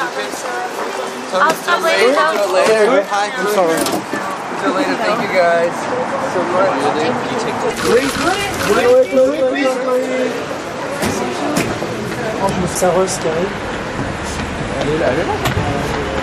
I'll stop later. I'm sorry. Until later, thank you guys so much. You take the please. Je me suis arrosé. Allez là.